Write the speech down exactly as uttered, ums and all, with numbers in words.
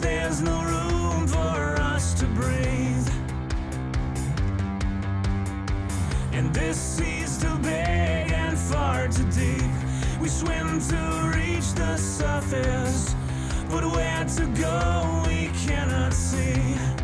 'cause there's no room for us to breathe. And this sea's too big and far too deep. We swim to reach the surface, but where to go we cannot see.